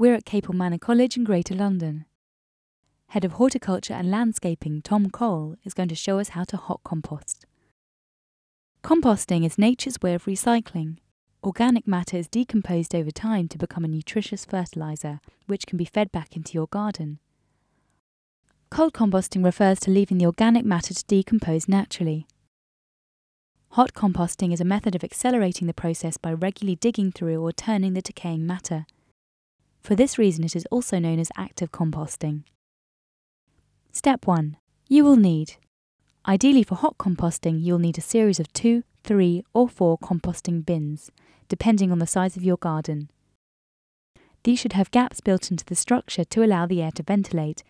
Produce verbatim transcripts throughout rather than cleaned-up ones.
We're at Capel Manor College in Greater London. Head of Horticulture and Landscaping Tom Cole is going to show us how to hot compost. Composting is nature's way of recycling. Organic matter is decomposed over time to become a nutritious fertiliser, which can be fed back into your garden. Cold composting refers to leaving the organic matter to decompose naturally. Hot composting is a method of accelerating the process by regularly digging through or turning the decaying matter. For this reason, it is also known as active composting. Step one. You will need. Ideally for hot composting, you'll need a series of two, three or four composting bins, depending on the size of your garden. These should have gaps built into the structure to allow the air to ventilate,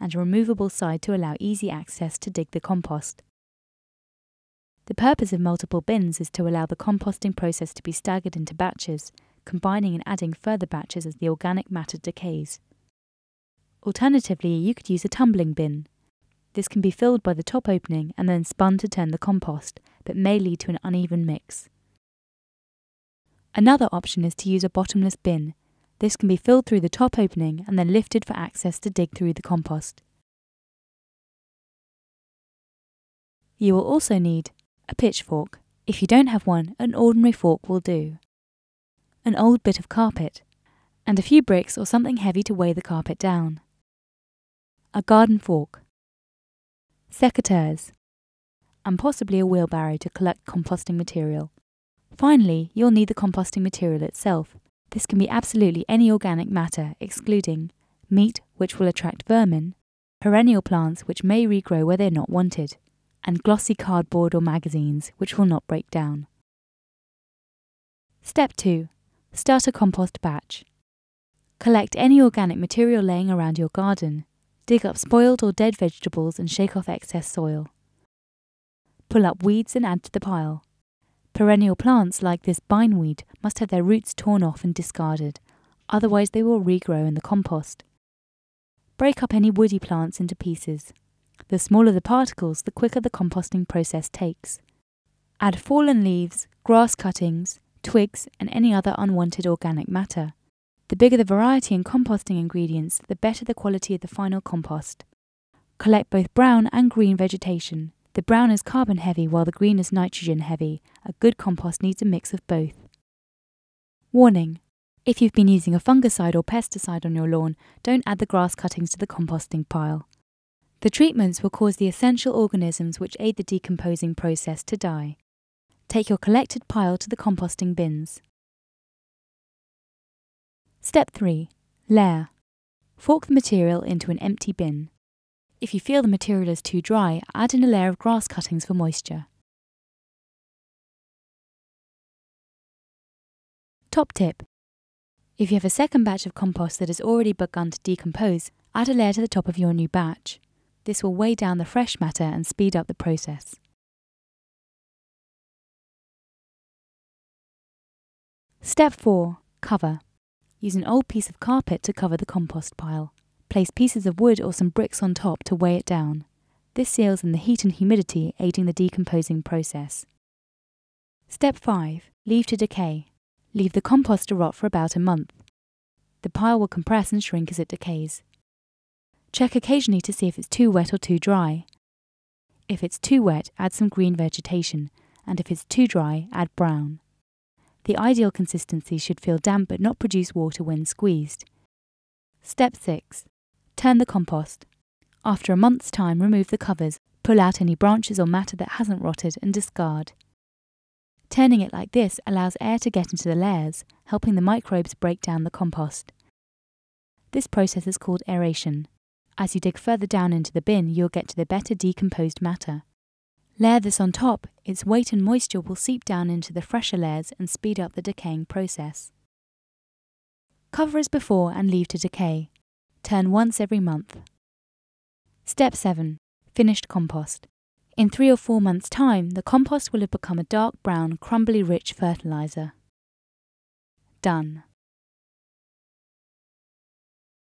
and a removable side to allow easy access to dig the compost. The purpose of multiple bins is to allow the composting process to be staggered into batches, combining and adding further batches as the organic matter decays. Alternatively, you could use a tumbling bin. This can be filled by the top opening and then spun to turn the compost, but may lead to an uneven mix. Another option is to use a bottomless bin. This can be filled through the top opening and then lifted for access to dig through the compost. You will also need a pitchfork. If you don't have one, an ordinary fork will do. An old bit of carpet, and a few bricks or something heavy to weigh the carpet down. A garden fork. Secateurs, and possibly a wheelbarrow to collect composting material. Finally, you'll need the composting material itself. This can be absolutely any organic matter, excluding meat, which will attract vermin, perennial plants, which may regrow where they're not wanted, and glossy cardboard or magazines, which will not break down. Step two. Start a compost batch. Collect any organic material laying around your garden. Dig up spoiled or dead vegetables and shake off excess soil. Pull up weeds and add to the pile. Perennial plants like this bineweed must have their roots torn off and discarded, otherwise they will regrow in the compost. Break up any woody plants into pieces. The smaller the particles, the quicker the composting process takes. Add fallen leaves, grass cuttings, twigs and any other unwanted organic matter. The bigger the variety in composting ingredients, the better the quality of the final compost. Collect both brown and green vegetation. The brown is carbon heavy while the green is nitrogen heavy. A good compost needs a mix of both. Warning: if you've been using a fungicide or pesticide on your lawn, don't add the grass cuttings to the composting pile. The treatments will cause the essential organisms which aid the decomposing process to die. Take your collected pile to the composting bins. Step three. Layer. Fork the material into an empty bin. If you feel the material is too dry, add in a layer of grass cuttings for moisture. Top tip. If you have a second batch of compost that has already begun to decompose, add a layer to the top of your new batch. This will weigh down the fresh matter and speed up the process. Step four. Cover. Use an old piece of carpet to cover the compost pile. Place pieces of wood or some bricks on top to weigh it down. This seals in the heat and humidity, aiding the decomposing process. Step five. Leave to decay. Leave the compost to rot for about a month. The pile will compress and shrink as it decays. Check occasionally to see if it's too wet or too dry. If it's too wet, add some green vegetation, and if it's too dry, add brown. The ideal consistency should feel damp but not produce water when squeezed. Step six. Turn the compost. After a month's time, remove the covers, pull out any branches or matter that hasn't rotted and discard. Turning it like this allows air to get into the layers, helping the microbes break down the compost. This process is called aeration. As you dig further down into the bin, you'll get to the better decomposed matter. Layer this on top, its weight and moisture will seep down into the fresher layers and speed up the decaying process. Cover as before and leave to decay. Turn once every month. Step seven. Finished compost. In three or four months' time, the compost will have become a dark brown, crumbly rich fertiliser. Done.